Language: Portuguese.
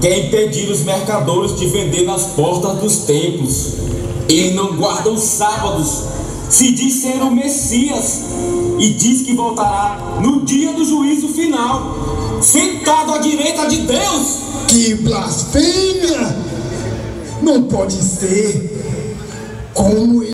Quer impedir os mercadores de vender nas portas dos templos. Ele não guarda os sábados, se diz ser o Messias e diz que voltará no dia do juízo final, sentado à direita de Deus. Que blasfêmia! Não pode ser como ele.